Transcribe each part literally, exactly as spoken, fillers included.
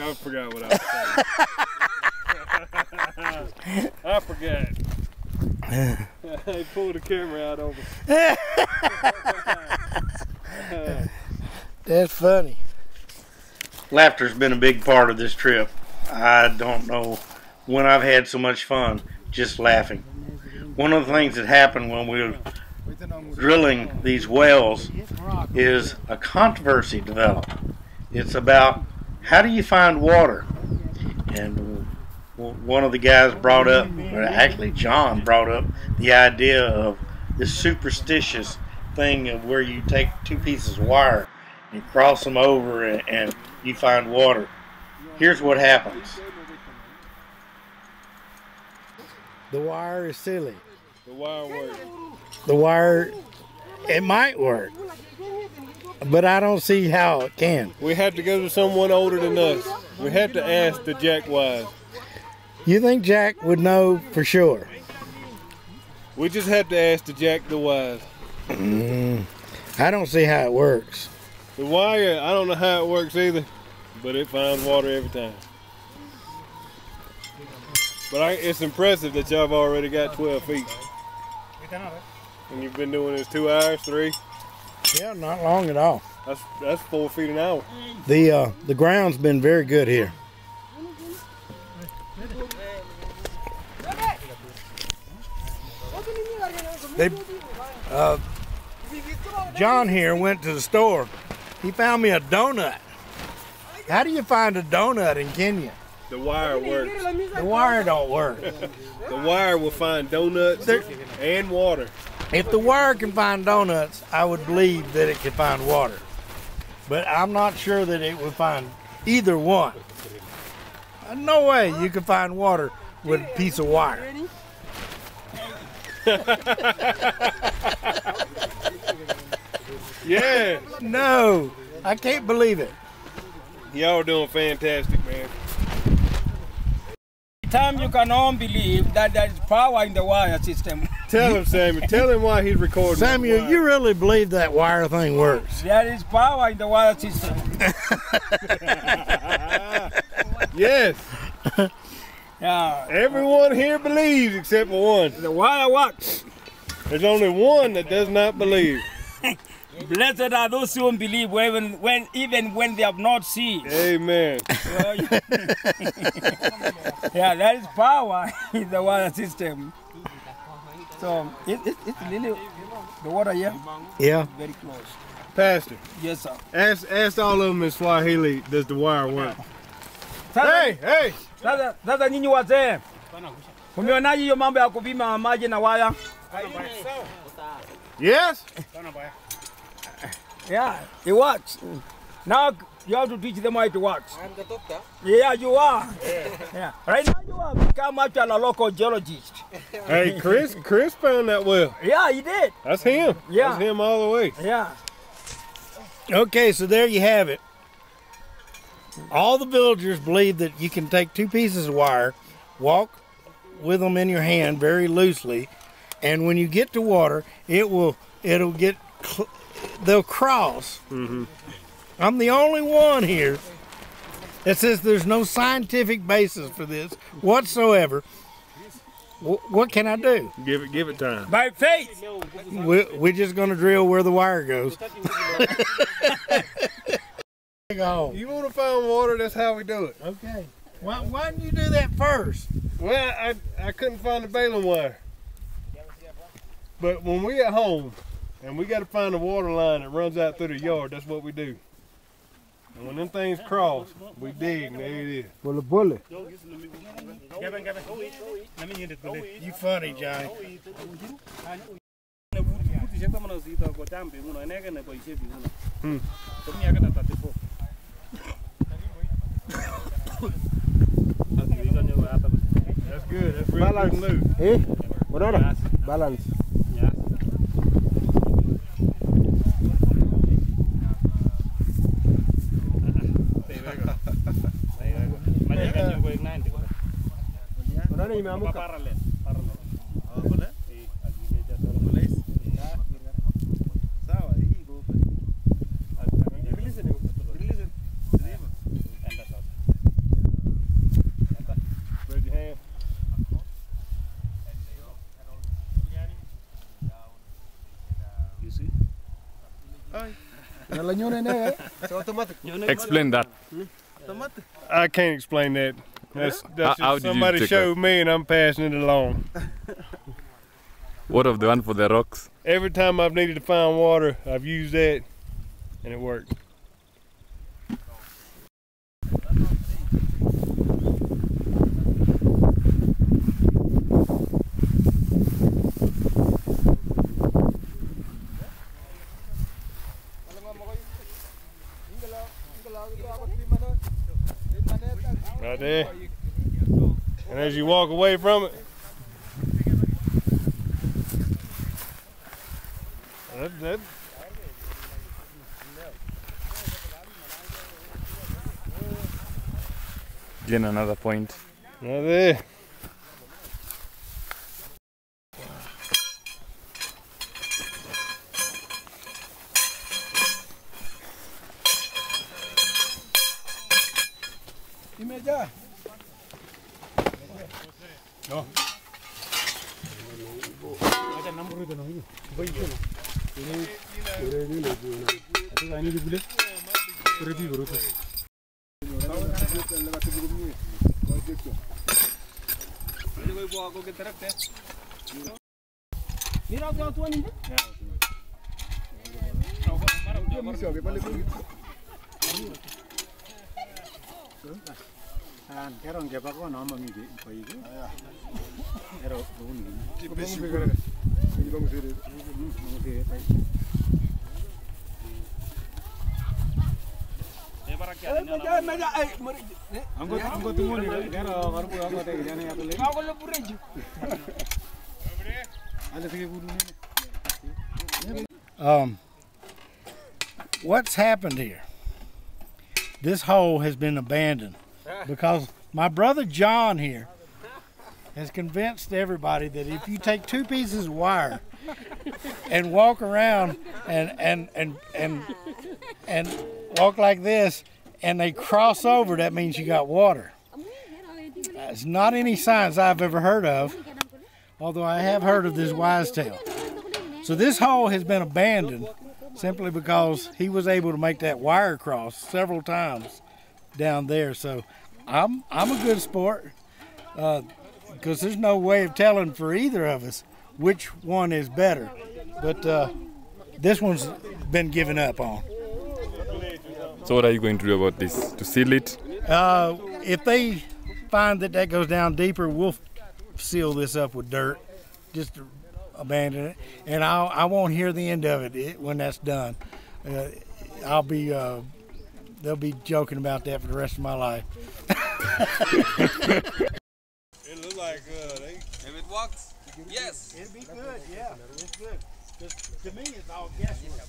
I forgot what I was saying. I forgot. I pulled the camera out over. That's funny. Laughter's been a big part of this trip. I don't know when I've had so much fun just laughing. One of the things that happened when we were drilling these wells is a controversy developed. It's about how do you find water? And one of the guys brought up, or actually John brought up, the idea of this superstitious thing of where you take two pieces of wire and cross them over and, and you find water. Here's what happens. The wire is silly. The wire works. The wire, it might work, but I don't see how it can. We have to go to someone older than us. We have to ask the Jack Wise. You think Jack would know for sure? We just have to ask the Jack the Wise. Mm, I don't see how it works. The wire, I don't know how it works either, but it finds water every time. But I, it's impressive that y'all have already got twelve feet. And you've been doing this two hours, three? Yeah, not long at all. That's that's four feet an hour. The uh, the ground's been very good here. They, uh, John here went to the store. He found me a donut. How do you find a donut in Kenya? The wire works. The wire don't work. The wire will find donuts They're, and water. If the wire can find donuts, I would believe that it could find water. But I'm not sure that it would find either one. No way you could find water with a piece of wire. Yeah. No, I can't believe it. Y'all are doing fantastic, man. Time you cannot believe that there is power in the wire system. Tell him, Samuel. Tell him why he's recording. Samuel, you really believe that wire thing works? There is power in the wire system. Yes. Yeah. Everyone here believes except for one. The wire works. There's only one that does not believe. Blessed are those who believe even when even when they have not seen. Amen. Yeah, there is power in the water system. So it, it, it's really the water here. Yeah. Very close. Pastor. Yes, sir. Ask ask all of them in Swahili. Does the wire work? Hey, hey. Sasa sasa nyinyi wazee. Umeonaje hiyo mambo ya kupima maji na waya? Yes. Yeah, it works. Now you have to teach them how it works. I'm the doctor. Yeah, you are. Yeah. Yeah. Right now you have become actually a local geologist. Hey, Chris, Chris found that well. Yeah, he did. That's him. Yeah. That's him all the way. Yeah. Okay, so there you have it. All the villagers believe that you can take two pieces of wire, walk with them in your hand very loosely, and when you get to water, it will it'll get cl they'll cross. Mm-hmm. I'm the only one here that says there's no scientific basis for this whatsoever. W what can I do? Give it, give it time. By faith. We, we're just going to drill where the wire goes. You want to find water? That's how we do it. Okay. Why, why didn't you do that first? Well, I I couldn't find the baling wire. But when we at home, and we got to find a water line that runs out through the yard. That's what we do. And when them things cross, we dig, and there it is. Well, a bullet. You funny, John. Hmm. That's good. That's really balance. Good loot. Eh? What are the? Balance. Explain that. I can't explain that. That's, that's how, how somebody showed me and I'm passing it along. What of the one for the rocks? Every time I've needed to find water, I've used that and it worked. Right there. And as you walk away from it, that, that. Again, another point. Right there. No. And get on Gabagua, no, I'm going to get for you. I don't know. What's happened here? This hole has been abandoned. Because my brother John here has convinced everybody that if you take two pieces of wire and walk around and and and and and walk like this and they cross over, that means you got water. It's not any science I've ever heard of, although I have heard of this wise tale. So this hole has been abandoned simply because he was able to make that wire cross several times down there. So I'm I'm a good sport, because uh, there's no way of telling for either of us which one is better, but uh, this one's been given up on. So what are you going to do about this? To seal it? Uh, if they find that that goes down deeper, we'll seal this up with dirt, just to abandon it, and I'll, I won't hear the end of it, it when that's done. Uh, I'll be. Uh, They'll be joking about that for the rest of my life. It looks like good, eh? If it walks, yes. It'll be good, yeah. It's good. Just, to me, it's all guesswork.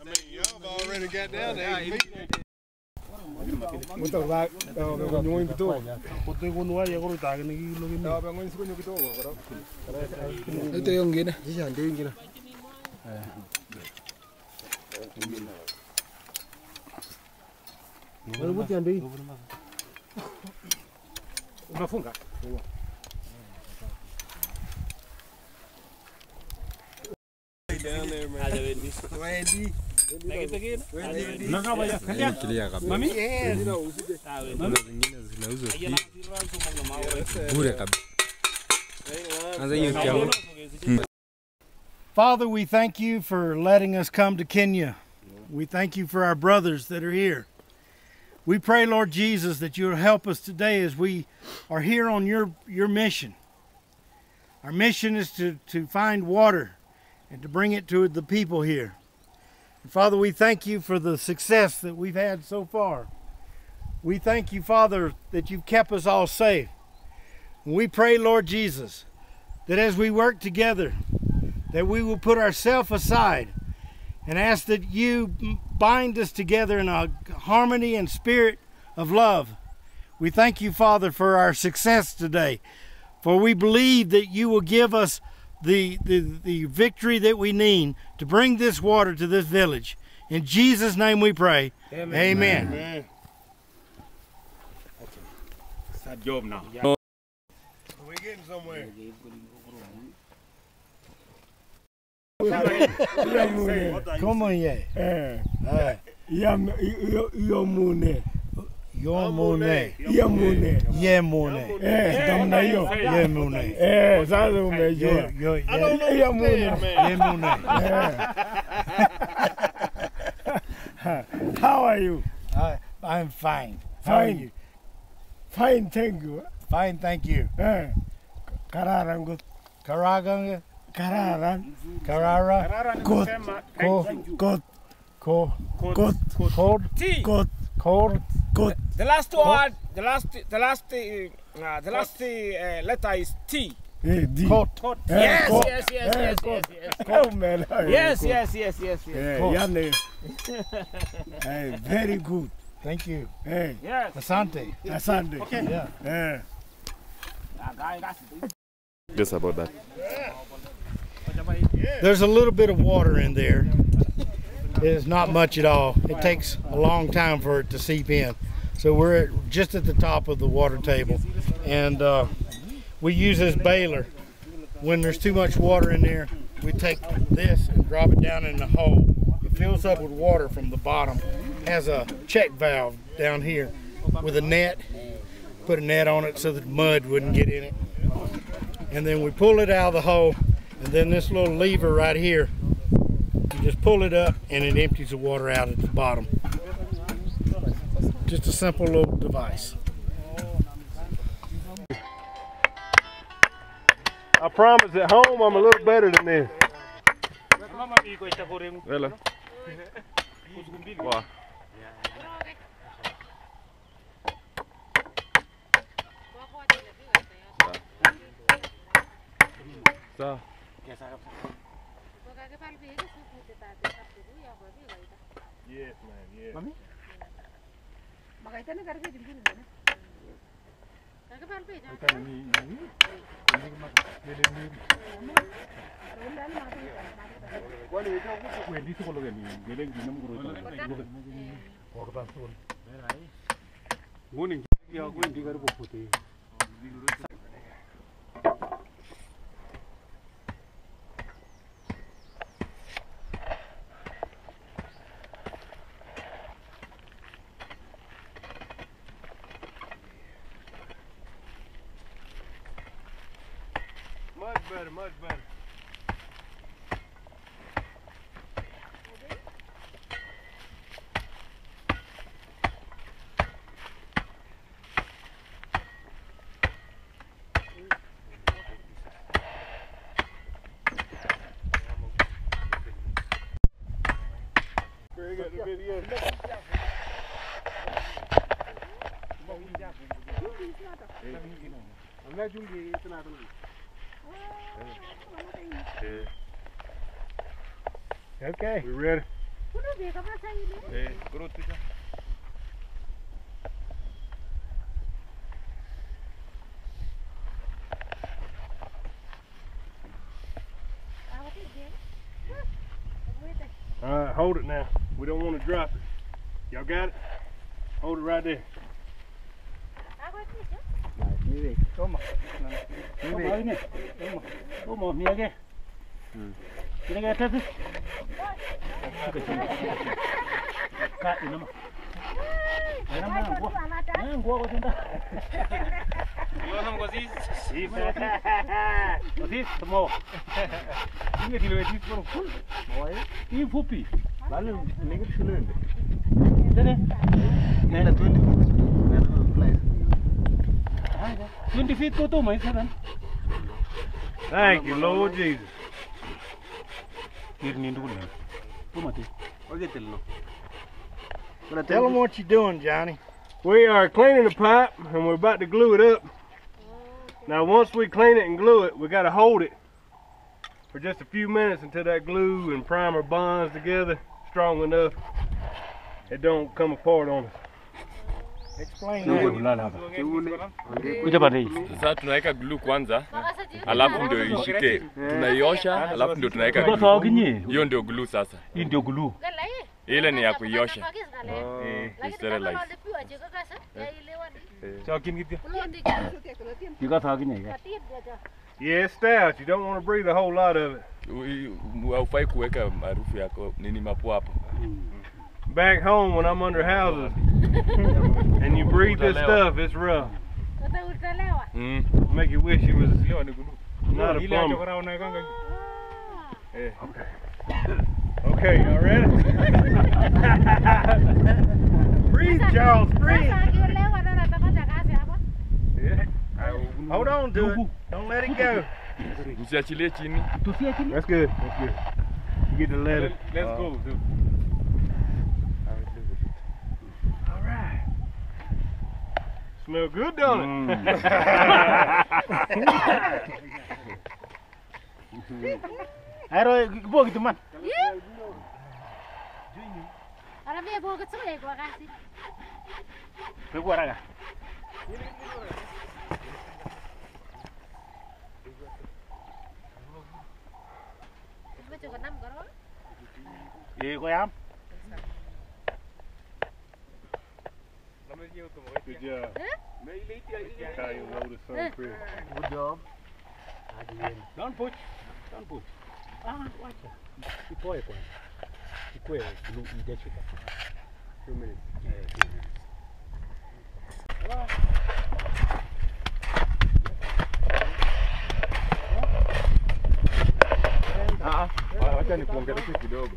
I mean, y'all have already got down there. Father, we thank you for letting us come to Kenya. We thank you for our brothers that are here. We pray, Lord Jesus, that you'll help us today as we are here on your, your mission. Our mission is to, to find water and to bring it to the people here. And Father, we thank you for the success that we've had so far. We thank you, Father, that you've kept us all safe. And we pray, Lord Jesus, that as we work together, that we will put ourselves aside and ask that you bind us together in a harmony and spirit of love. We thank you, Father, for our success today, for we believe that you will give us the, the, the victory that we need to bring this water to this village. In Jesus' name we pray. Amen. Amen. Amen. Okay. It's our job now. Yeah. We're getting somewhere. Come on, yeah. Yamune. Yamune. Yamune. Yamune. Eh, Yamune. Eh, I don't know Yamune, man. Yamune. How are you? Uh, I'm fine. How fine. Are you? Fine, thank you. Fine, thank you. Eh. Kararanga. Kararanga. Kararan, Karara, Kot, Kot, Kot, Kot, Kot, Kot, Kot, Kot. The last word, the last, the last, uh, the last uh, letter is T. Kot, Kot. Yes, yes, yes, yes, yes, yes. Kot, man. Yes, yes, yes, yes, yes. Hey, very good. Thank you. Hey. Yes. Asante. Asante. Okay. Yeah. Yeah. Just about that. There's a little bit of water in there. It's not much at all. It takes a long time for it to seep in. So we're at, just at the top of the water table. And uh, we use this baler. When there's too much water in there, we take this and drop it down in the hole. It fills up with water from the bottom. It has a check valve down here with a net. Put a net on it so that mud wouldn't get in it. And then we pull it out of the hole. And then this little lever right here, you just pull it up and it empties the water out at the bottom. Just a simple little device. I promise at home I'm a little better than this. Hello. Wow. So. Yes, I have. Yes, man, yes. Mommy? Much better, much better. Very good, very good. I'm not doing it, it's not doing it. Okay. We're ready. Hey, go to the Alright, hold it now. We don't want to drop it. Y'all got it? Hold it right there. Come on. Come on. Come on. Come on. Can I get this? twenty feet go to my son. Thank you, Lord Jesus. Tell them what you're doing, Johnny. We are cleaning the pipe and we're about to glue it up. Now once we clean it and glue it, we got to hold it for just a few minutes until that glue and primer bonds together strong enough it don't come apart on us. Explain sasa tunaweka glue kwanza alafu ndio ishike tunaiosha alafu ndio tunaweka glue hiyo ndio glue sasa hii ndio glue ile ni ya kuiosha eh sterilize sasa yaelewa ni sasa kingi pia you got hagine Yeah, it stout. You don't want to breathe a whole lot of it. Back home when I'm under houses and you breathe this stuff, it's rough. Mm. Make you wish you was not a bum. Yeah. Okay. Okay, y'all ready? Breathe, Charles, breathe. Yeah. Hold on to it. Don't let it go. That's good. That's good. You get to let it. Let's uh, go. Dude. All right. Smell good, don't mm. it? I don't go to man. Good job. Zakayo wrote a song for you. Good job. Don't push. Don't push. Ah, watch it. It's quiet. It's quiet. Two minutes. Yeah, two minutes. Hello. Ah, ah. Wacha nipunguze kidogo.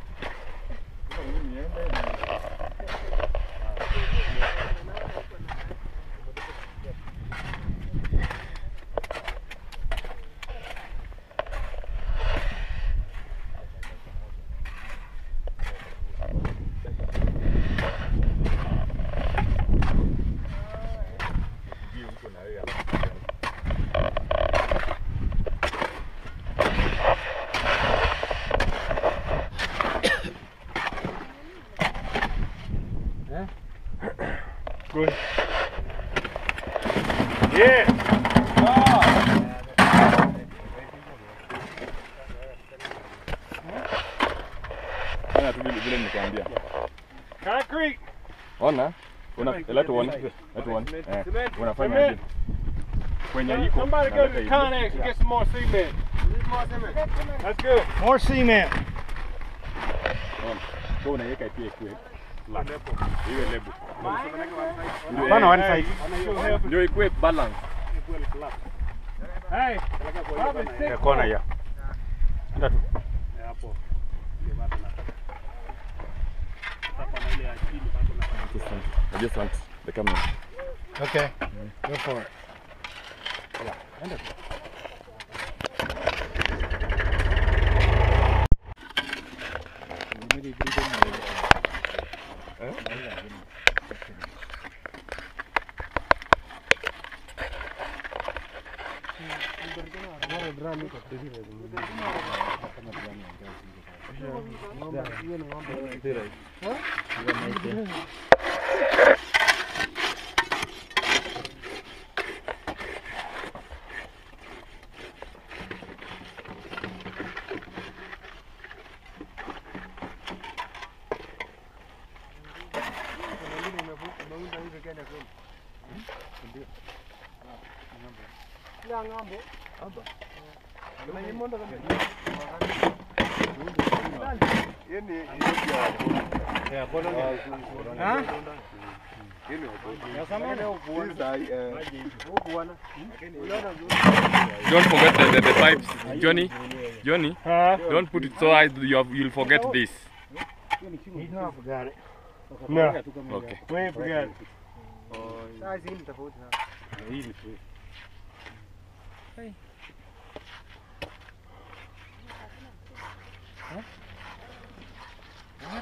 Good. Yeah. Oh. Concrete. One, huh? One, let one, let one. Cement. Somebody go to the Connex and get some more cement. That's good. More cement. Go na yeka pia kwe. Like, even level. One on side. You equip balance. Hey, the corner here. That. I just want the camera. Okay, mm-hmm. Go for it. Don't forget the, the, the pipes, Johnny. Johnny, huh? Don't put it so high, you'll forget this. He's not forgot it. No. Okay. We ain't forgot it. Hey. Huh? Huh?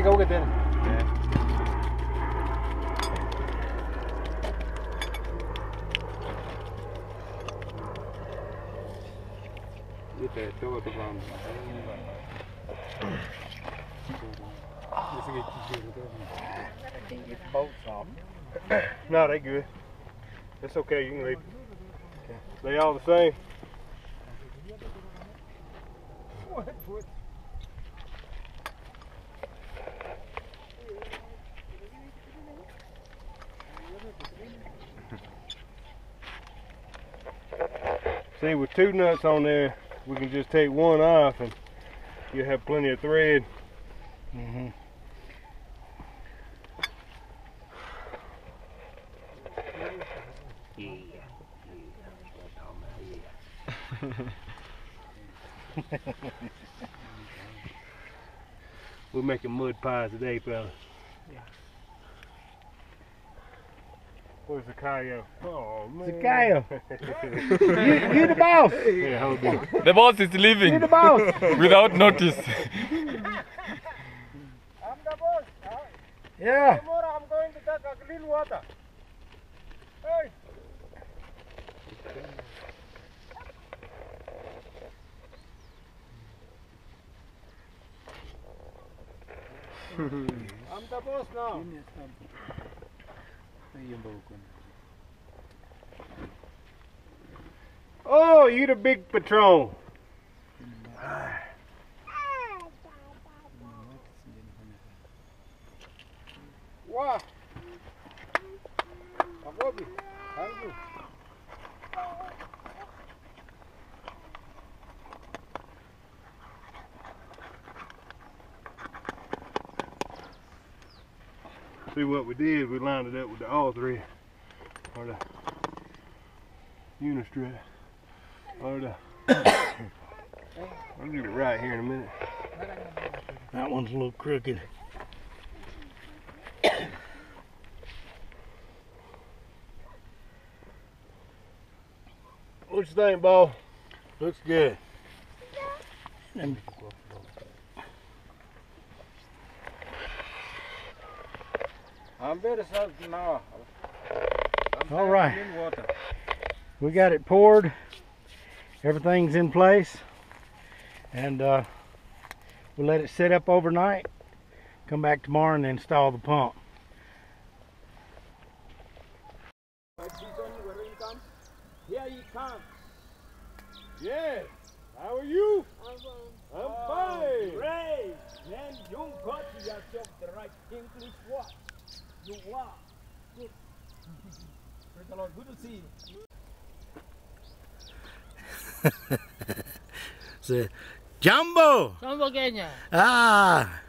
go get them. Hey, No, they good. It's okay, you can leave. They all the same. What? What? See, with two nuts on there, we can just take one off and you have plenty of thread. Mm-hmm. Yeah. Yeah. We're making mud pies today, fella. Yeah. Where's Zakayo? Oh, man. Zakayo! you, you the boss! Yeah, hold on. The boss is leaving. You the boss! Without notice. I'm the boss. Huh? Yeah. Tomorrow I'm going to take a clean water. Hey! I'm the boss now. Oh, you the big patron. Wow. See what we did, we lined it up with the all three, or the unistrut, or the, I'll get it right here in a minute. That one's a little crooked. What you think, Bo? Looks good. I'm better something now. All right. Water. We got it poured. Everything's in place. And uh, we let it sit up overnight. Come back tomorrow and install the pump. Here he comes. Yes. How are you? I'm fine. I'm fine. Oh, brave. Man, you got yourself the right English watch. You wow. Good. Praise the Lord. Good to see you. Jumbo. Jumbo Kenya. Ah.